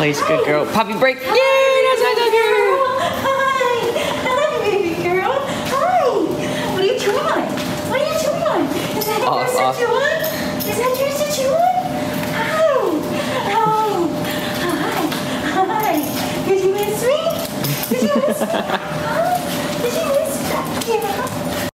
Poppy's a good girl. Poppy, break. Yay, that's my good girl. Hi. Hi, baby girl. Hi. What are you chewing on? What are you chewing on? Is that yours that you want? Is that yours that you want? Oh. Oh. Hi. Hi. Did you miss me? Did you miss me?